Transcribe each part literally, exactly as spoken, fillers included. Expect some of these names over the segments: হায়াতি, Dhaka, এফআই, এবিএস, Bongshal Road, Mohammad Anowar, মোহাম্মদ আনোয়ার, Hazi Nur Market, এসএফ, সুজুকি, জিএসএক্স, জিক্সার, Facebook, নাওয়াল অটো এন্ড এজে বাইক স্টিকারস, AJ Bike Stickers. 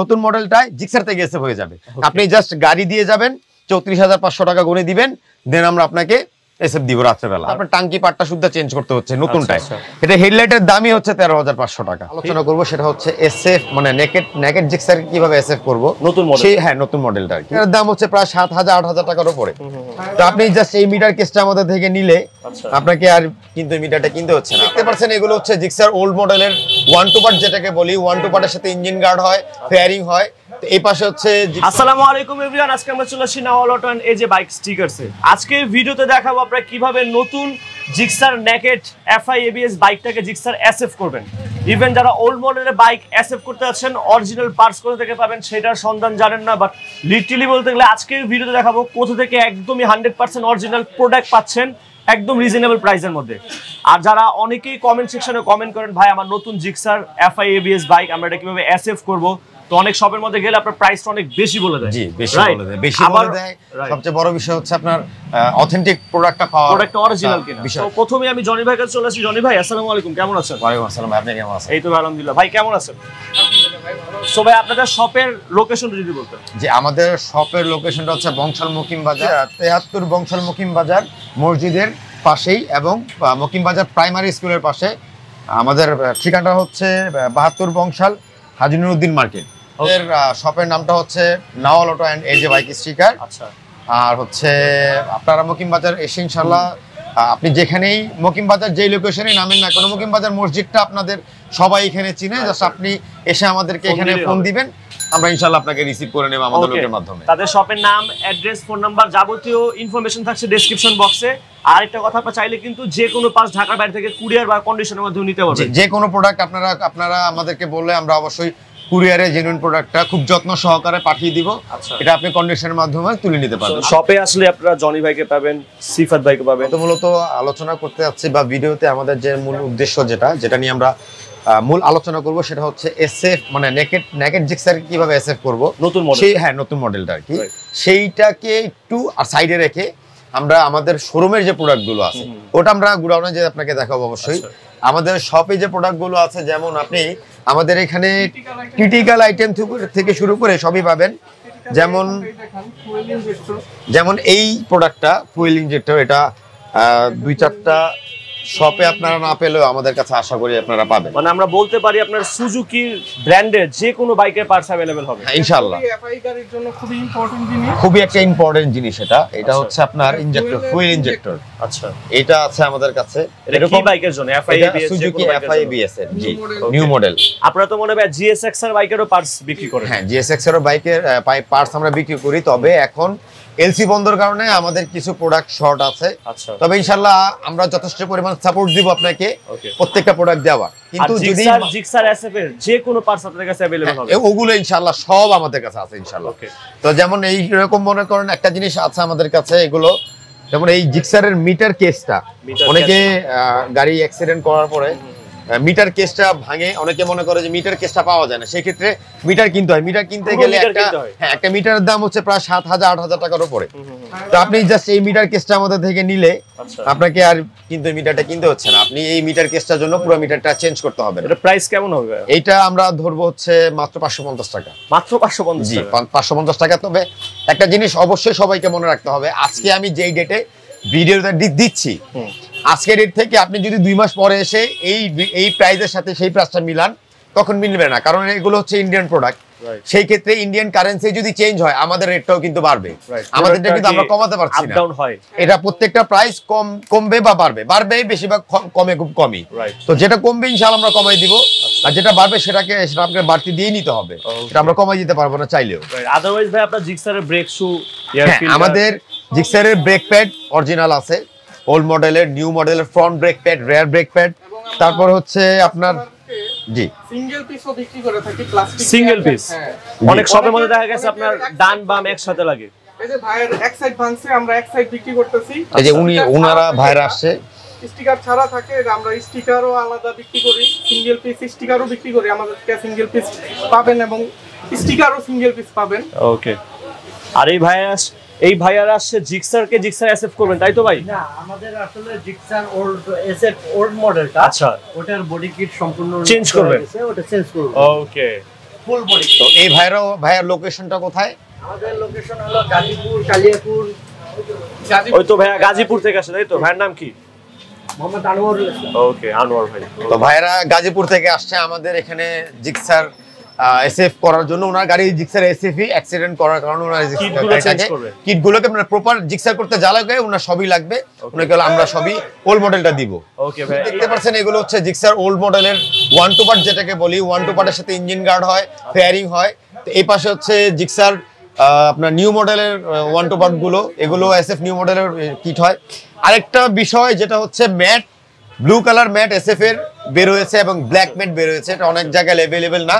নতুন মডেলটায় জিক্সার থেকে এসএফ হয়ে যাবে। আপনি জাস্ট গাড়ি দিয়ে যাবেন, চৌত্রিশ হাজার পাঁচশো টাকা গুনে দিবেন, দেন আমরা আপনাকে এসএফ দিব রাত্রেবেলা। আপনার টাঙ্কি পাটটা সুদ্ধা চেঞ্জ করতে হচ্ছে নতুনটায়। এটা হেডলাইটের দামই হচ্ছে তেরো হাজার পাঁচশো টাকা। আলোচনা করবো সেটা হচ্ছে এসএফ মানে নেকেড নেকেড জিক্সার কিভাবে এসএফ করবো নতুন মডেল, হ্যাঁ নতুন মডেলটা। এটার দাম হচ্ছে প্রায় সাত হাজার আট হাজার টাকার উপরে। তো আপনি জাস্ট এই মিটার কেসটা আমাদের থেকে নিলে আপনাকে আর কিন্তু মিটারটা কিনতে হচ্ছে না। দেখতে পাচ্ছেন এগুলো হচ্ছে জিক্সার ওল্ড মডেলের ওয়ান টু পার্ট, যেটাকে বলি ওয়ান টু পার্টের সাথে ইঞ্জিন গার্ড হয়, ফেয়ারিং হয়। এই পাশে হচ্ছে আসসালামু আলাইকুম এভরিওয়ান, আজকে আমরা চলে আসি নাওয়াল অটো এন্ড এজে বাইক স্টিকারস এ। আজকের ভিডিওতে দেখাবো আপনারা কিভাবে নতুন জিক্সার নেকেড এফআই এবিএস বাইকটাকে জিক্সার এসএফ করবেন। ইভেন যারা ওল্ড মডেলের বাইক এসএফ করতে যাচ্ছেন অরিজিনাল পার্টস কোথা থেকে পাবেন সেটার সন্ধান জানেন না, বাট লিটারালি বলতে গেলে আজকের ভিডিওতে দেখাবো কোথা থেকে একদমই হান্ড্রেড পার্সেন্ট অরিজিনাল প্রোডাক্ট পাচ্ছেন একদম রিজনেবল প্রাইসের মধ্যে। আর যারা অনেকেই কমেন্ট সেকশনে কমেন্ট করেন, ভাই আমার নতুন জিক্সার এফআই এবিএস বাইক আমরা এটা কিভাবে এসএফ করবো, তো অনেক শপের মধ্যে গেলে আপনার প্রাইসটা অনেক বেশি বলে দেয়। জি বেশি বলে দেয়, বেশি বলে দেয়। সবচেয়ে বড় বিষয় হচ্ছে আপনার অথেন্টিক প্রোডাক্টটা পাওয়া, প্রোডাক্ট অরিজিনাল কিনা। তো প্রথমেই আমি জনি ভাইয়ের কাছে চলে আসি। জনি ভাই আসসালামু আলাইকুম, কেমন আছেন? ওয়া আলাইকুম আসসালাম, আপনি কেমন আছেন? এই তো আলহামদুলিল্লাহ। ভাই কেমন আছেন? আলহামদুলিল্লাহ ভাই ভালো আছি। সো ভাই আপনাদের শপের লোকেশনটা যদি বলতেন। জি আমাদের শপের লোকেশনটা হচ্ছে বংশাল মুকিম বাজার, তেহাত্তর বংশাল মুকিম বাজার মসজিদের পাশেই এবং মুকিম বাজার প্রাইমারি স্কুলের পাশে। আমাদের ঠিকানাটা হচ্ছে বাহাত্তর বংশাল হাজি নুরউদ্দিন মার্কেট। এর শপের নামটা হচ্ছে Nawal auto and AJ bike sticker. আচ্ছা, আর হচ্ছে আপনারা মুকিম বাজার এসে ইনশাআল্লাহ আপনি যেখানেই মুকিম বাজার যেই লোকেশনে নামেন না কোনো, মুকিম বাজার মসজিদটা আপনাদের সবাই এখানে চিনে। জাস্ট আপনি এসে আমাদেরকে এখানে ফোন দিবেন, আমরা ইনশাআল্লাহ আপনাকে রিসিভ করে নেব আমাদের লোকের মাধ্যমে। তাদের শপের নাম, অ্যাড্রেস, ফোন নাম্বার যাবতীয় ইনফরমেশন থাকছে ডেসক্রিপশন বক্সে। আর একটা কথা, আপনারা চাইলে কিন্তু যে কোনো পাস ঢাকার বাইরে থেকে কুরিয়ার বা কন্ডিশনের মাধ্যমে নিতে পারবেন। যে কোনো প্রোডাক্ট আপনারা আপনারা আমাদেরকে বললে আমরা অবশ্যই কুরিয়ারে জেনুইন প্রোডাক্টটা খুব যত্ন সহকারে পাঠিয়ে দিব। এটা আপনি কন্ডিশনের মাধ্যমে তুলে নিতে পারবেন। শপে আসলে আপনারা জনি ভাইকে পাবেন, সিফাত ভাইকে পাবেন। তো মূলত আলোচনা করতে যাচ্ছি বা ভিডিওতে আমাদের যে মূল উদ্দেশ্য যেটা যেটা নিয়ে আমরা মূল আলোচনা করব সেটা হচ্ছে এসএফ মানে নেকেড নেকেড জিক্সার কিভাবে এসএফ করব নতুন মডেল, সেই হ্যাঁ নতুন মডেলটা আর কি। সেইটাকে একটু আর সাইডে রেখে আমরা আমাদের শোরুমের যে প্রোডাক্টগুলো আছে ওটা আমরা গুড়াউনে যে আপনাকে দেখাবো। অবশ্যই আমাদের শপে যে প্রোডাক্টগুলো আছে, যেমন আপনি আমাদের এখানে ক্রিটিক্যাল আইটেম থেকে শুরু করে সবই পাবেন। যেমন যেমন এই প্রোডাক্টটা ফুয়েল ইনজেক্টর, এটা দুই চারটা শপে আপনারা না পেলেও আমাদের কাছে আশা করি আপনারা পাবেন। মানে আমরা বলতে পারি আপনার সুজুকি ব্র্যান্ডের যে কোনো বাইকের পার্টস अवेलेबल হবে ইনশাআল্লাহ। এফআই গাড়ির জন্য খুবই ইম্পর্টেন্ট জিনিস, খুবই একটা ইম্পর্টেন্ট জিনিস এটা। এটা হচ্ছে আপনার ইনজেক্টর, ফুয়েল ইনজেক্টর। আচ্ছা, এটা আছে আমাদের কাছে। এটা কি বাইকের জন্য? এফআই এবিএস, সুজুকি এফআই এবিএস এর জি নিউ মডেল। আপনারা তো মনে হয় জিএসএক্স এর বাইকেরও পার্টস বিক্রি করেন? হ্যাঁ, জিএসএক্স এর বাইকের পার্টস আমরা বিক্রি করি, তবে এখন এলসি বন্ধের কারণে আমাদের কিছু প্রোডাক্ট শর্ট আছে। তবে ইনশাআল্লাহ আমরা যথেষ্ট পরিমাণ সাপোর্ট দিব আপনাকে প্রত্যেকটা প্রোডাক্ট দেওয়া। কিন্তু যদি জিক্সার এসএফ এর যে কোনো পার্টস আপনাদের কাছে अवेलेबल হবে ওগুলো ইনশাআল্লাহ সব আমাদের কাছে আছে ইনশাআল্লাহ। তো যেমন এই রকম মনে করেন একটা জিনিস আছে আমাদের কাছে এগুলো, যেমন এই জিক্সারের মিটার কেসটা। অনেকে গাড়ি অ্যাক্সিডেন্ট করার পরে মিটার কেসটা ভাঙে, অনেকে মনে করে যে মিটার কেসটা পাওয়া যায় না, সেই ক্ষেত্রে মিটার কিনতে হয়। মিটার কিনতে গেলে একটা হ্যাঁ একটা মিটারের দাম হচ্ছে প্রায় সাত হাজার আট হাজার টাকার উপরে। তো আপনি জাস্ট এই মিটার কেসটা আমাদের থেকে নিলে আপনাকে আর কিন্তু মিটারটা কিনতে হচ্ছে না। আপনি এই মিটার কেসটার জন্য পুরো মিটারটা চেঞ্জ করতে হবে। এটা প্রাইস কেমন হবে? এইটা আমরা ধরবো হচ্ছে মাত্র পাঁচশো পঞ্চাশ টাকা মাত্র পাঁচশো পঞ্চাশ জি পাঁচশো পঞ্চাশ টাকা। তবে একটা জিনিস অবশ্যই সবাইকে মনে রাখতে হবে, আজকে আমি যেই ডেটে ভিডিওটা দিচ্ছি আজকে ডেট থেকে আপনি যদি দুই মাস পরে এসে এই এই প্রাইসের সাথে সেই প্রাইসটা মিলান তখন মিলবে না, কারণ এগুলো হচ্ছে ইন্ডিয়ান প্রোডাক্ট। সেই ক্ষেত্রে ইন্ডিয়ান কারেন্সি যদি চেঞ্জ হয় আমাদের রেটটাও কিন্তু বাড়বে, আমাদেরটা কিন্তু আমরা কমাতে পারছি না। এটা প্রত্যেকটা প্রাইস কম কমবে বা বাড়বে, বাড়বে বেশিরভাগ কমে খুব কমই। তো যেটা কমবে ইনশাআল্লাহ আমরা কমাই দিব, আর যেটা বাড়বে সেটাকে সেটা আপনাকে বাড়তি দিয়ে নিতে হবে, সেটা আমরা কমাই দিতে পারবো না চাইলেও। আদারওয়াইজ ভাই আপনার জিক্সারের ব্রেক শু, আমাদের জিক্সারের ব্রেক প্যাড অরিজিনাল আছে, ওল্ড মডেলের, নিউ মডেলের front brake pad, rear brake pad. তারপর হচ্ছে আপনার জি সিঙ্গেল পিসও বিক্রি করে থাকি, প্লাস্টিক সিঙ্গেল পিস। অনেক শপের মধ্যে দেখা গেছে আপনার ডান বাম একসাথে লাগে। এই যে ভাইয়ের এক সাইড ভাঙছে, আমরা এক সাইড বিক্রি করতেছি। এই যে উনি ওনারা ভাইরা আসছে, স্টিকার ছাড়া থাকে, আমরা স্টিকারও আলাদা বিক্রি করি, সিঙ্গেল পিস স্টিকারও বিক্রি করি। আমাদের কাছে সিঙ্গেল পিস পাবেন এবং স্টিকারও সিঙ্গেল পিস পাবেন। ওকে, আর এই ভাইয়া এই ভাইয়ার আসছে জিক্সারকে জিক্সার এসএফ করবেন, তাই তো ভাই? না, আমাদের আসলে জিক্সার ওল্ড এসএফ ওল্ড মডেলটা, আচ্ছা, ওটার বডি কিট সম্পূর্ণ চেঞ্জ করবেন। ওটা চেঞ্জ করব। Okay, full body. তো এই ভাইরা ভাইয়ার লোকেশনটা কোথায়? আমাদের লোকেশন হলো গাজীপুর, কালিয়াপুর। ওই তো ভাইয়া গাজীপুর থেকে আসে, তাই তো? ভাইয়ের নাম কি? মোহাম্মদ আনোয়ার। ওকে, আনোয়ার ভাই। তো ভাইরা গাজীপুর থেকে আসছে আমাদের এখানে জিক্সার এসএফ করার জন্য। ওনার গাড়ি জিক্সার এসএফই অ্যাক্সিডেন্ট করার কারণে ওনার কিটগুলোকে মানে প্রপার জিক্সার করতে যা লাগে ওনার সবই লাগবে, ওনাকে আমরা সবই ওল্ড মডেলটা দিব। ওকে ভাই, দেখতে পাচ্ছেন এগুলো হচ্ছে জিক্সার ওল্ড মডেলের ওয়ান টু পার্ট, যেটাকে বলি ওয়ান টু পার্টের সাথে ইঞ্জিন গার্ড হয়, ফেয়ারিং হয়। তো এই পাশে হচ্ছে জিক্সার আপনার নিউ মডেলের ওয়ান টু পার্ট গুলো, এগুলো এসএফ নিউ মডেলের কিট হয়। আরেকটা বিষয় যেটা হচ্ছে matte blue colour matte এসএফ এর বের হয়েছে এবং ব্ল্যাক ম্যাট বের হয়েছে, এটা অনেক জায়গায় অ্যাভেলেবেল না,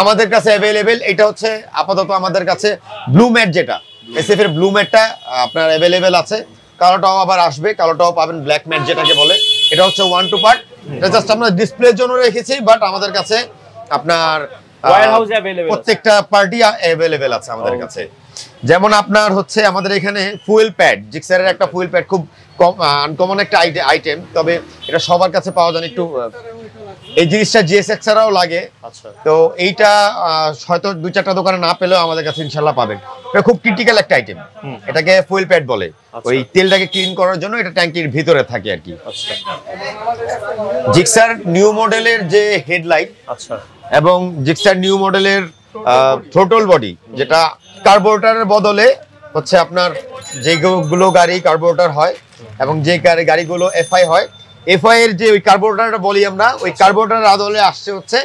আমাদের কাছে অ্যাভেলেবেল। এটা হচ্ছে আপাতত আমাদের কাছে ব্লু ম্যাট, যেটা এসএফ এর ব্লু ম্যাটটা আপনার অ্যাভেলেবেল আছে। কালোটাও আবার আসবে, কালোটাও পাবেন, ব্ল্যাক ম্যাট যেটাকে বলে। এটা হচ্ছে ওয়ান টু পার্ট, এটা জাস্ট আমরা ডিসপ্লের জন্য রেখেছি, বাট আমাদের কাছে আপনার প্রত্যেকটা পার্টি অ্যাভেলেবেল আছে আমাদের কাছে। যেমন আপনার হচ্ছে আমাদের এখানে ফুয়েল প্যাড, জিক্সারের একটা ফুয়েল প্যাড খুব কম আনকমন একটা আইটেম, তবে এটা সবার কাছে পাওয়া যায় একটু। এই জিনিসটা জিএসএক্স এরাও লাগে, তো এইটা হয়তো দুই চারটা দোকানে না পেলেও আমাদের কাছে ইনশাল্লাহ পাবেন। এটা খুব ক্রিটিক্যাল একটা আইটেম, এটাকে ফুয়েল প্যাড বলে। ওই তেলটাকে ক্লিন করার জন্য এটা ট্যাঙ্কির ভিতরে থাকে আর কি। জিক্সার নিউ মডেলের যে হেডলাইট, আচ্ছা, এবং জিক্সার নিউ মডেলের থ্রোটল বডি, যেটা কার্বোরেটরের বদলে হচ্ছে আপনার যেগুলো গাড়ি কার্বোরেটর হয় এবং যে গাড়িগুলো এফআই হয়, এফআই এর যে ওই কার্বোরেটরটা বলি আমরা, ওই কার্বোরেটরের বদলে আসছে হচ্ছে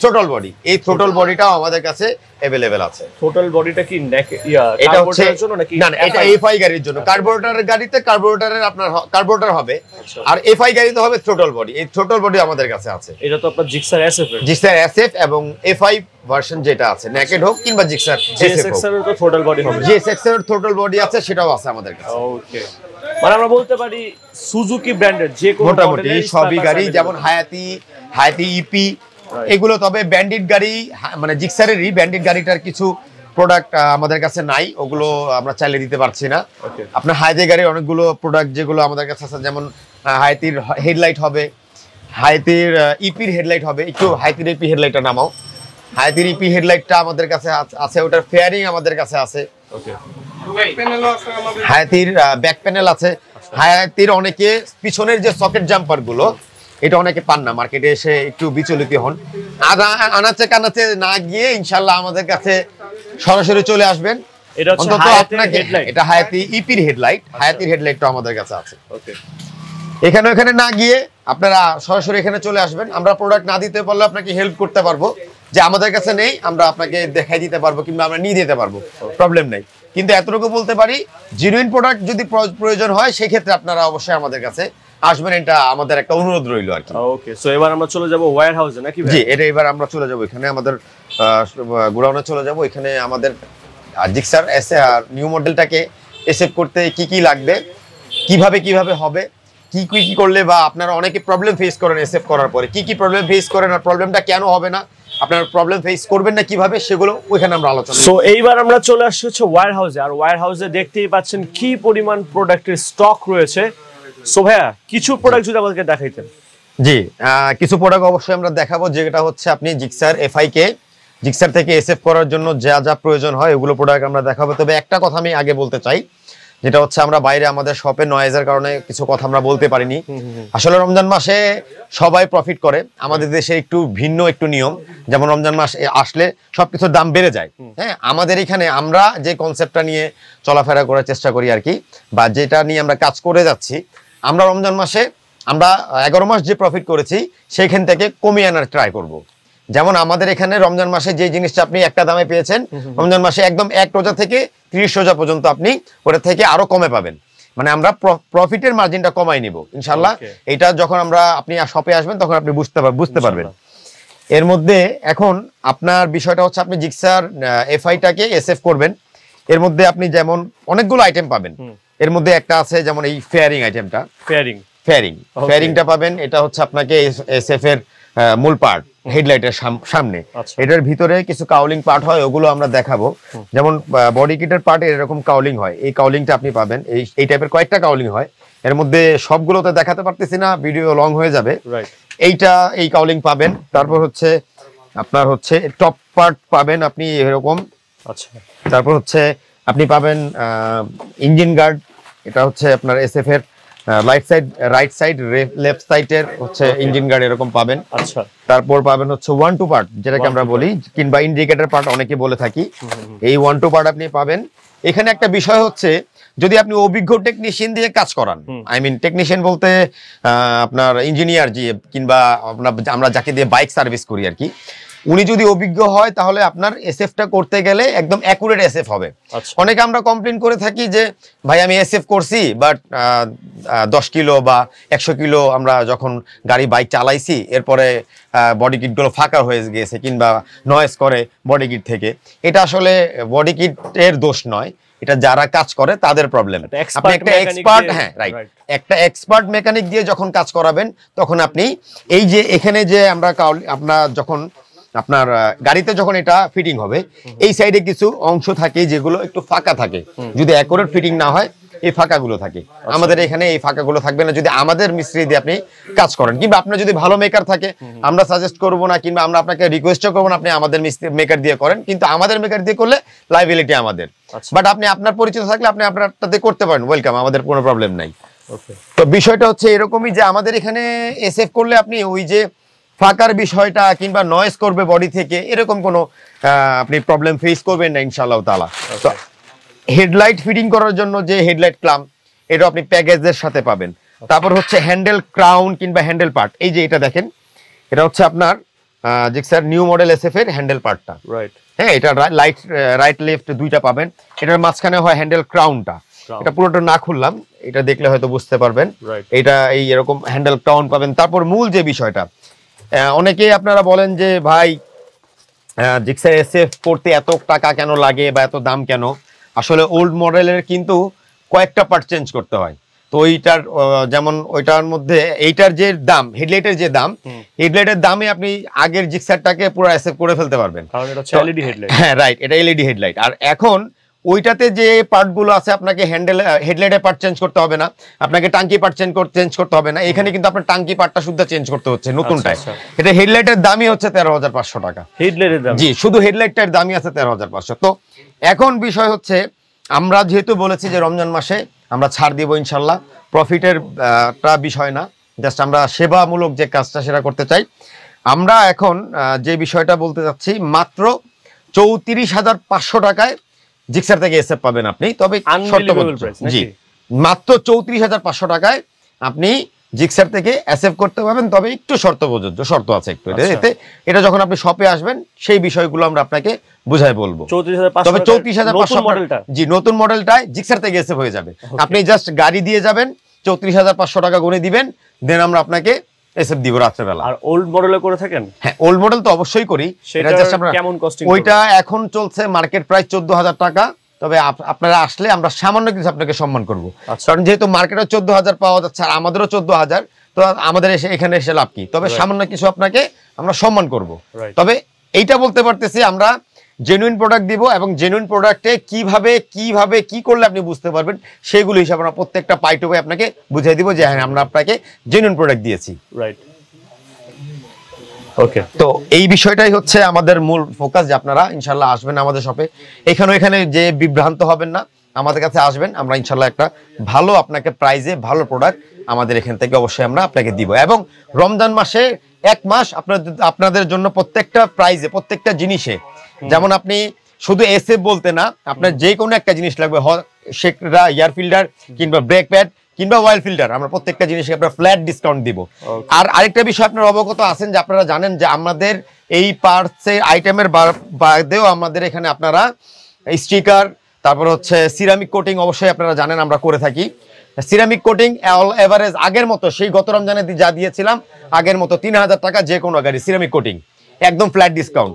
থ্রোটল বডি। এই থ্রোটল বডিটাও আমাদের কাছে অ্যাভেলেবেল আছে। থ্রোটল বডিটা কি কার্বোরেটরের জন্য নাকি? না না, এটা এফআই গাড়ির জন্য। কার্বোরেটরের গাড়িতে কার্বোরেটরের আপনার কার্বোরেটর হবে, আর এফআই গাড়িতে হবে থ্রোটল বডি। এই থ্রোটল বডি আমাদের কাছে আছে। এটা তো আপনার জিক্সার এসএফ, জিক্সার এসএফ এবং এফআই ভার্সন যেটা আছে, নেকেড হোক কিংবা জিক্সার জিএসএক্স এর তো থ্রোটল বডি হবে, জিএসএক্স এর থ্রোটল বডি আছে, সেটাও আছে আমাদের কাছে। ওকে, মানে আমরা বলতে পারি সুজুকি ব্র্যান্ডের যে কোনো মোটামুটি সবই গাড়ি, যেমন হায়াতি, হায়াতি ইপি, এগুলো। তবে ব্যান্ডিড গাড়ি মানে জিক্সারেরই ব্যান্ডিড গাড়িটার কিছু প্রোডাক্ট আমাদের কাছে নাই, ওগুলো আমরা চাইলে দিতে পারছি না। আপনার হায়াতি গাড়ির অনেকগুলো প্রোডাক্ট যেগুলো আমাদের কাছে আছে, যেমন হায়াতির হেডলাইট হবে, হায়াতির ইপির হেডলাইট হবে। একটু হায়াতির ইপি হেডলাইটটা নামাও। হায়াতির ইপি হেডলাইটটা আমাদের কাছে আছে, ওটার ফেয়ারিং আমাদের কাছে আছে। হায়াতির ব্যাক প্যানেল আছে। হায়াতির অনেকে পিছনের যে সকেট জাম্পার গুলো, এটা অনেকে পান না, মার্কেটে এসে একটু বিচলিত হন। আদা আনাচে কানাচে না গিয়ে ইনশাআল্লাহ আমাদের কাছে সরাসরি চলে আসবেন। এটা হচ্ছে আপনাকে এটা হায়াতি ইপির হেডলাইট, হায়াতির হেডলাইটটা আমাদের কাছে আছে। ওকে, এখানে ওখানে না গিয়ে আপনারা সরাসরি এখানে চলে আসবেন। আমরা প্রোডাক্ট না দিতে পারলে আপনাকে হেল্প করতে পারবো, যে আমাদের কাছে নেই আমরা আপনাকে দেখাই দিতে পারবো, কিংবা আমরা নিয়ে দিতে পারবো, প্রবলেম নেই। কিন্তু এতটুকু বলতে পারি, জেনুইন প্রোডাক্ট যদি প্রয়োজন হয় সেক্ষেত্রে আপনারা অবশ্যই আমাদের কাছে আসবেন, এটা আমাদের একটা অনুরোধ রইল আর কি। ওকে, সো এবার আমরা চলে যাব ওয়্যার হাউসে নাকি? জি, এটা এবার আমরা চলে যাব এখানে, আমাদের গোডাউনে চলে যাব। এখানে আমাদের জিক্সার এসআর নিউ মডেলটাকে এসএফ করতে কি কি লাগবে, কিভাবে কিভাবে হবে, কি কি কি করলে, বা আপনারা অনেকে প্রবলেম ফেস করেন এসএফ করার পরে, কি কি প্রবলেম ফেস করেন আর প্রবলেমটা কেন হবে না, আপনারা প্রবলেম ফেস করবেন না কিভাবে, সেগুলো ওখানে আমরা আলোচনা করব। সো এইবার আমরা চলে আসছি হচ্ছে ওয়্যার হাউসে, আর ওয়্যার হাউসে দেখতেই পাচ্ছেন কি পরিমাণ প্রোডাক্টের স্টক রয়েছে। সো ভাইয়া কিছু প্রোডাক্ট যদি আমাদেরকে দেখাইতেন। জি, কিছু প্রোডাক্ট অবশ্যই আমরা দেখাবো, যেটা হচ্ছে আপনি জিক্সার এফআই কে জিক্সার থেকে এসএফ করার জন্য যা যা প্রয়োজন হয় ওগুলো প্রোডাক্ট আমরা দেখাবো। তবে একটা কথা আমি আগে বলতে চাই, যেটা হচ্ছে আমরা বাইরে আমাদের শপে নয়েজের কারণে কিছু কথা আমরা বলতে পারিনি। আসলে রমজান মাসে সবাই প্রফিট করে, আমাদের দেশে একটু ভিন্ন একটু নিয়ম, যেমন রমজান মাস আসলে সবকিছুর দাম বেড়ে যায়। হ্যাঁ, আমাদের এখানে আমরা যে কনসেপ্টটা নিয়ে চলাফেরা করার চেষ্টা করি আর কি, বা যেটা নিয়ে আমরা কাজ করে যাচ্ছি, আমরা রমজান মাসে আমরা এগারো মাস যে প্রফিট করেছি সেইখান থেকে কমিয়ে আনার ট্রাই করব। যেমন আমাদের এখানে রমজান মাসে যে জিনিসটা আপনি একটা দামে পেয়েছেন, রমজান মাসে একদম এক রোজা থেকে ত্রিশ রোজা পর্যন্ত আপনি ওটা থেকে আরো কমে পাবেন। মানে আমরা প্রফিটের মার্জিনটা কমাই নিব ইনশাল্লাহ। এটা যখন আমরা আপনি শপে আসবেন তখন আপনি বুঝতে বুঝতে পারবেন। এর মধ্যে এখন আপনার বিষয়টা হচ্ছে আপনি জিক্সার এফআইটাকে এসএফ করবেন। এর মধ্যে আপনি যেমন অনেকগুলো আইটেম পাবেন, এর মধ্যে একটা আছে যেমন এই ফেয়ারিং আইটেমটা, ফেয়ারিং ফেয়ারিং ফেয়ারিংটা পাবেন। এটা হচ্ছে আপনাকে এসএফ এর মূল পার্ট, হেডলাইটের সামনে। এটার ভিতরে কিছু কাউলিং পার্ট হয়, ওগুলো আমরা দেখাবো। যেমন বডি কিটের পার্টে এরকম কাউলিং হয়, এই কাউলিংটা আপনি পাবেন। এই এই টাইপের কয়েকটা কাউলিং হয়, এর মধ্যে সবগুলোতে দেখাতে পারতেছি না, ভিডিও লং হয়ে যাবে। এইটা এই কাউলিং পাবেন। তারপর হচ্ছে আপনার হচ্ছে টপ পার্ট পাবেন আপনি এরকম। আচ্ছা, তারপর হচ্ছে আপনি পাবেন ইঞ্জিন গার্ড, এটা হচ্ছে আপনার এসএফ এর light side, right side, left সাইডের হচ্ছে ইঞ্জিন গার্ড এরকম পাবেন। আচ্ছা, তারপর পাবেন হচ্ছে ওয়ান টু পার্ট, যেটাকে আমরা বলি কিংবা ইন্ডিকেটর পার্ট অনেকে বলে থাকি, এই ওয়ান টু পার্ট আপনি পাবেন। এখানে একটা বিষয় হচ্ছে যদি আপনি অভিজ্ঞ টেকনিশিয়ান দিয়ে কাজ করান, আই মিন টেকনিশিয়ান বলতে আপনার ইঞ্জিনিয়ার যে কিংবা আপনার আমরা যাকে দিয়ে বাইক সার্ভিস করি আর কি, উনি যদি অভিজ্ঞ হয় তাহলে আপনার এসএফটা করতে গেলে একদম অ্যাকুরেট এসএফ হবে। অনেকে আমরা কমপ্লেন করে থাকি যে ভাই আমি এসএফ করছি বাট দশ কিলো বা একশো কিলো আমরা যখন গাড়ি বাইক চালাইছি এরপরে বডি কিটগুলো ফাঁকা হয়ে গেছে কিংবা নয়েজ করে বডি কিট থেকে। এটা আসলে বডি কিটের দোষ নয়, এটা যারা কাজ করে তাদের প্রবলেম। আপনি একটা এক্সপার্ট, হ্যাঁ রাইট, একটা এক্সপার্ট মেকানিক দিয়ে যখন কাজ করাবেন তখন আপনি এই যে এখানে যে আমরা আপনার যখন আপনার গাড়িতে যখন এটা ফিটিং হবে এই সাইডে কিছু অংশ থাকে যেগুলো একটু ফাঁকা থাকে, যদি অ্যাকুরেট ফিটিং না হয় এই ফাঁকাগুলো থাকে। আমাদের এখানে এই ফাঁকাগুলো থাকবে না যদি আমাদের মিস্ত্রি দিয়ে আপনি কাজ করেন, কিংবা আপনার যদি ভালো মেকার থাকে। আমরা সাজেস্ট করবো না কিংবা আমরা আপনাকে রিকোয়েস্টও করবো না আপনি আমাদের মিস্ত্রি মেকার দিয়ে করেন, কিন্তু আমাদের মেকার দিয়ে করলে লাইবিলিটি আমাদের। বাট আপনি আপনার পরিচিত থাকলে আপনি আপনারটাতে করতে পারেন, ওয়েলকাম, আমাদের কোনো প্রবলেম নাই। তো বিষয়টা হচ্ছে এরকমই যে আমাদের এখানে এসএফ করলে আপনি ওই যে ফাঁকার বিষয়টা কিংবা নয়েজ করবে বডি থেকে এরকম কোনো আপনি প্রবলেম ফেস করবেন না ইনশাআল্লাহ তাআলা। তো হেডলাইট ফিটিং করার জন্য যে হেডলাইট ক্লাম্প এটা আপনি প্যাকেজের সাথে পাবেন। তারপর হচ্ছে হ্যান্ডেল ক্রাউন কিংবা হ্যান্ডেল পার্ট, এই যে এটা দেখেন, এটা হচ্ছে আপনার জিক্সার নিউ মডেল এসএফ এর হ্যান্ডেল পার্টটা, রাইট। হ্যাঁ, এটা লাইট রাইট লেফট দুইটা পাবেন। এটার মাঝখানে হয় হ্যান্ডেল ক্রাউনটা, এটা পুরোটা না খুললাম, এটা দেখলে হয়তো বুঝতে পারবেন। এটা এই এরকম হ্যান্ডেল ক্রাউন পাবেন। তারপর মূল যে বিষয়টা, অনেকেই আপনারা বলেন যে ভাই জিক্সার এসএফ করতে এত টাকা কেন লাগে বা এত দাম কেন? আসলে ওল্ড মডেলের কিন্তু কয়েকটা পার্ট চেঞ্জ করতে হয়, তো ওইটার যেমন ওইটার মধ্যে এইটার যে দাম, হেডলাইটের যে দাম, হেডলাইটের দামে আপনি আগের জিক্সারটাকে পুরো এসএফ করে ফেলতে পারবেন। হ্যাঁ রাইট, এটা এলইডি হেডলাইট। আর এখন ওইটাতে যে পার্টগুলো আছে আপনাকে হ্যান্ডেল হেডলাইটের পার্ট চেঞ্জ করতে হবে না, আপনাকে টাঙ্কি পার্ট চেঞ্জ করতে চেঞ্জ করতে হবে না। এখানে কিন্তু আপনার টাঙ্কি পার্টটা শুদ্ধ চেঞ্জ করতে হচ্ছে নতুনটাই। এটা হেডলাইটের দামই হচ্ছে তেরো হাজার পাঁচশো টাকা, হেডলাইটের দাম। জি, শুধু হেডলাইটটার দামই আছে তেরো হাজার পাঁচশো। তো এখন বিষয় হচ্ছে আমরা যেহেতু বলেছি যে রমজান মাসে আমরা ছাড় দিব ইনশাল্লাহ, প্রফিটের টা বিষয় না, জাস্ট আমরা সেবামূলক যে কাজটা সেটা করতে চাই। আমরা এখন যে বিষয়টা বলতে চাচ্ছি, মাত্র চৌত্রিশ হাজার পাঁচশো টাকায় জিক্সার থেকে এসএফ পাবেন আপনি, তবে জি মাত্র চৌত্রিশ হাজার পাঁচশো টাকায় আপনি জিক্সার থেকে এসএফ করতে পারবেন, তবে একটু শর্ত প্রযোজ্য, শর্ত আছে একটু। এতে এটা যখন আপনি শপে আসবেন সেই বিষয়গুলো আমরা আপনাকে বুঝাই বলবো। তবে চৌত্রিশ হাজার পাঁচশো মডেলটা, জি নতুন মডেলটায় জিক্সার থেকে এসএফ হয়ে যাবে। আপনি জাস্ট গাড়ি দিয়ে যাবেন, চৌত্রিশ হাজার পাঁচশো টাকা গুনে দিবেন, দেন আমরা আপনাকে এসএফ দিব রাত্রেবেলা। আর ওল্ড মডেলে করে থাকেন? হ্যাঁ, ওল্ড মডেল তো অবশ্যই করি। এটা জাস্ট আমরা কেমন কস্টিং, ওইটা এখন চলছে মার্কেট প্রাইস চোদ্দ হাজার টাকা, তবে আপনারা আসলে আমরা সামান্য কিছু আপনাকে সম্মান করব, কারণ যেহেতু মার্কেটে চোদ্দ হাজার পাওয়া যাচ্ছে আর আমাদেরও চোদ্দ হাজার, তো আমাদের এসে এখানে এসে লাভ কি? তবে সামান্য কিছু আপনাকে আমরা সম্মান করব। তবে এইটা বলতে পারতেছি আমরা জেনুইন প্রোডাক্ট দিব, এবং জেনুইন প্রোডাক্টে কিভাবে কিভাবে কি করলে আপনি বুঝতে পারবেন সেগুলো হিসাবে আমরা প্রত্যেকটা পাই টু পাই আপনাকে বুঝিয়ে দিব যে হ্যাঁ আমরা আপনাকে জেনুইন প্রোডাক্ট দিয়েছি, রাইট। ওকে, তো এই বিষয়টাই হচ্ছে আমাদের মূল ফোকাস, যে আপনারা ইনশাআল্লাহ আসবেন আমাদের শপে, এখানে এখানে যে বিভ্রান্ত হবেন না, আমাদের কাছে আসবেন, আমরা ইনশাআল্লাহ একটা ভালো আপনাকে প্রাইজে ভালো প্রোডাক্ট আমাদের এখান থেকে অবশ্যই আমরা আপনাকে দিব। এবং রমজান মাসে এক মাস আপনাদের আপনাদের জন্য প্রত্যেকটা প্রাইজে প্রত্যেকটা জিনিসে, যেমন আপনি শুধু এসএফ বলতে না, আপনার যে কোনো একটা জিনিস লাগবে, সেটা এয়ার ফিল্টার কিংবা ব্রেক প্যাড কিংবা অয়েল ফিল্টার, আমরা প্রত্যেকটা জিনিসে আপনার ফ্ল্যাট ডিসকাউন্ট দিব। আর আরেকটা বিষয় আপনার অবগত আছেন যে আপনারা জানেন যে আমাদের এই পার্টসের আইটেমের বাদেও আমাদের এখানে আপনারা স্টিকার, তারপর হচ্ছে সিরামিক কোটিং, অবশ্যই আপনারা জানেন আমরা করে থাকি সিরামিক কোটিং। অল এভারেজ আগের মতো সেই গত রমজানে যা দিয়েছিলাম আগের মতো তিন হাজার টাকা যে কোনো গাড়ি সিরামিক কোটিং একদম ফ্ল্যাট ডিসকাউন্ট।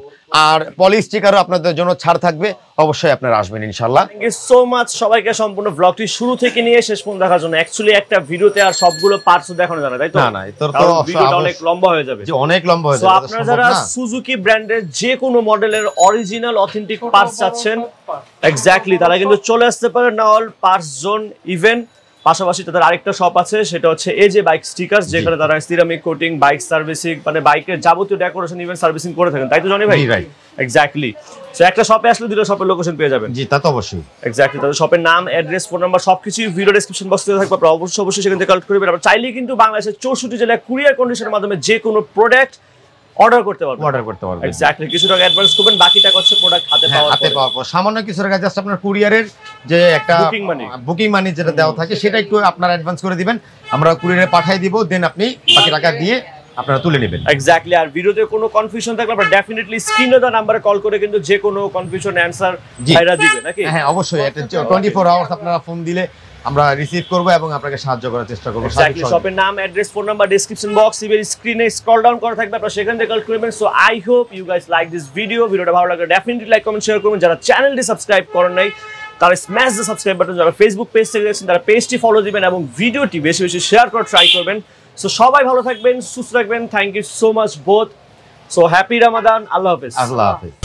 আর পলি স্টিকারও আপনাদের জন্য ছাড় থাকবে, অবশ্যই আপনারা আসবেন ইনশাআল্লাহ। থ্যাংক ইউ সো মাচ সবাইকে সম্পূর্ণ ব্লগটি শুরু থেকে নিয়ে শেষ পর্যন্ত দেখার জন্য। অ্যাকচুয়ালি একটা ভিডিওতে আর সবগুলো পার্টস দেখানো যায় না, তাই তো? না না, এটা তো ভিডিওটা অনেক লম্বা হয়ে যাবে, যে অনেক লম্বা হয়ে যাবে। সো আপনারা যারা সুজুকি ব্র্যান্ডের যে কোনো মডেলের অরিজিনাল অথেন্টিক পার্টস চাচ্ছেন, এক্স্যাক্টলি, তারা কিন্তু চলে আসতে পারেন নাওয়াল পার্টস জোন ইভেন্ট। পাশাপাশি তাদের আরেকটা শপ আছে, সেটা হচ্ছে এজে বাইক স্টিকার্স, যেখানে তারা সিরামিক কোটিং, বাইক সার্ভিসিং, মানে বাইকের যাবতীয় ডেকোরেশন ইভেন্ট সার্ভিসিং করে থাকেন, তাই তো জনি ভাই? Right, exactly. সো একটা শপে আসলে দুটো শপের লোকেশন পেয়ে যাবেন। জি তা তো অবশ্যই, এক্স্যাক্টলি। তাদের শপের নাম, অ্যাড্রেস, ফোন নাম্বার সবকিছু ভিডিও ডেসক্রিপশন বক্সে দেওয়া থাকবে, আপনারা অবশ্যই অবশ্যই সেখান থেকে কালেক্ট করবেন। আপনারা চাইলে কিন্তু বাংলাদেশের চৌষট্টি জেলায় কুরিয়ার কন্ডিশনের মাধ্যমে যে কোনো প্রোডাক্ট অর্ডার করতে পারবেন, অর্ডার করতে পারবেন, এক্স্যাক্টলি। কিছু টাকা অ্যাডভান্স করবেন, বাকি টাকা হচ্ছে প্রোডাক্ট হাতে পাওয়ার পর হাতে পাওয়ার পর সামান্য কিছু টাকা জাস্ট আপনার কুরিয়ারের যে একটা বুকিং মানি বুকিং মানি যেটা দেওয়া থাকে সেটা একটু আপনারা অ্যাডভান্স করে দিবেন, আমরা কুরিয়ারে পাঠিয়ে দিব, দেন আপনি বাকি টাকা দিয়ে আপনারা তুলে নেবেন, এক্স্যাক্টলি। আর ভিডিওতে কোনো কনফিউশন থাকলে আপনারা ডেফিনেটলি স্ক্রিনে দেওয়া নম্বরে কল করে কিন্তু যে কোনো কনফিউশন অ্যানসার ভাইরা দিবে নাকি? হ্যাঁ অবশ্যই, এটা চব্বিশ আওয়ার্স আপনারা ফোন দিলে আমরা রিসিভ করব এবং আপনাকে সাহায্য করার চেষ্টা করব। এক্স্যাক্টলি, শপের নাম, address, phone number description box এর স্ক্রিনে স্ক্রল ডাউন করা থাকবে, আপনারা সেখান থেকে কল করবেন। So I hope you guys like this video. ভিডিওটা ভালো লাগলে ডেফিনেটলি লাইক, কমেন্ট, শেয়ার করবেন। যারা চ্যানেলটি সাবস্ক্রাইব করেন নাই তারা স্ম্যাশ দ্য সাবস্ক্রাইব বাটন, যারা ফেসবুক পেজ থেকে দেখছেন তারা পেজটি ফলো দিবেন এবং ভিডিওটি বেশি বেশি শেয়ার করার ট্রাই করবেন। সো সবাই ভালো থাকবেন, সুস্থ থাকবেন। Thank you so much both. So happy Ramadan. আল্লাহ হাফেজ। আল্লাহ হাফেজ।